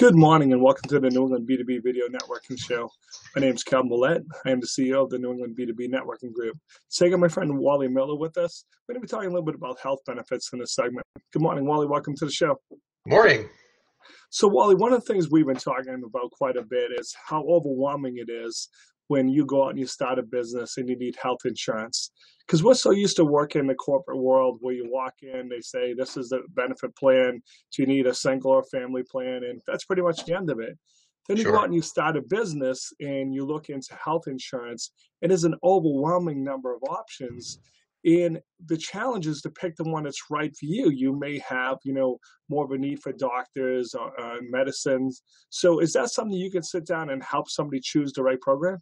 Good morning and welcome to the New England B2B Video Networking Show. My name is Kevin Willett. I am the CEO of the New England B2B Networking Group. Today, my friend Wally Miller with us. We're going to be talking a little bit about health benefits in this segment. Good morning, Wally. Welcome to the show. Morning. So, Wally, one of the things we've been talking about quite a bit is how overwhelming it is when you go out and you start a business and you need health insurance. Because we're so used to working in the corporate world where you walk in, they say, this is the benefit plan. Do you need a single or family plan? And that's pretty much the end of it. Then you go out and you start a business and you look into health insurance. It is an overwhelming number of options. And the challenge is to pick the one that's right for you. You may have, more of a need for doctors or medicines. So is that something you can sit down and help somebody choose the right program?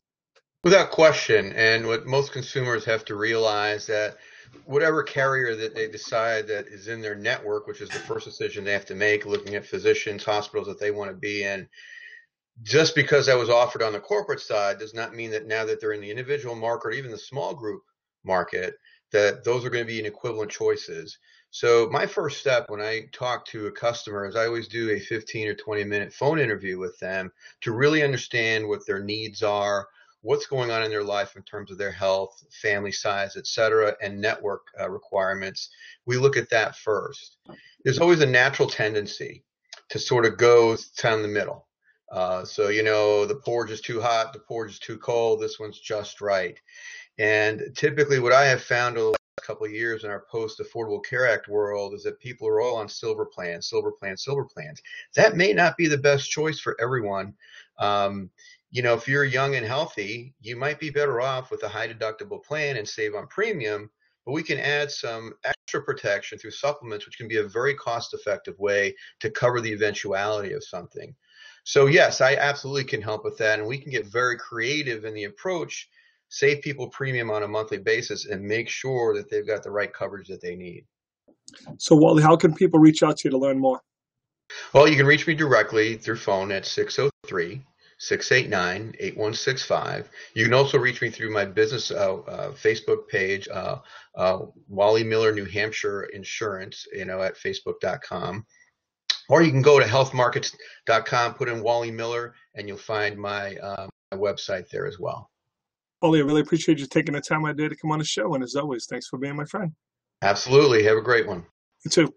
Without question, and what most consumers have to realize that whatever carrier that they decide that is in their network, which is the first decision they have to make, looking at physicians, hospitals that they want to be in, just because that was offered on the corporate side does not mean that now that they're in the individual market or even the small group market, that those are going to be equivalent choices. So my first step when I talk to a customer is I always do a 15 or 20-minute phone interview with them to really understand what their needs are, what's going on in their life in terms of their health, family size, et cetera, and network requirements. We look at that first. There's always a natural tendency to sort of go down the middle. The porridge is too hot, the porridge is too cold, this one's just right. And typically what I have found over the last couple of years in our post-Affordable Care Act world is that people are all on silver plans. That may not be the best choice for everyone. If you're young and healthy, you might be better off with a high deductible plan and save on premium, but we can add some extra protection through supplements, which can be a very cost-effective way to cover the eventuality of something. So yes, I absolutely can help with that, and we can get very creative in the approach, save people premium on a monthly basis, and make sure that they've got the right coverage that they need. So Wally, how can people reach out to you to learn more? Well, you can reach me directly through phone at 603-689-8165. You can also reach me through my business Facebook page, Wally Miller, New Hampshire Insurance, at facebook.com. Or you can go to healthmarkets.com, put in Wally Miller, and you'll find my website there as well. Wally, I really appreciate you taking the time out of the day to come on the show. And as always, thanks for being my friend. Absolutely. Have a great one. You too.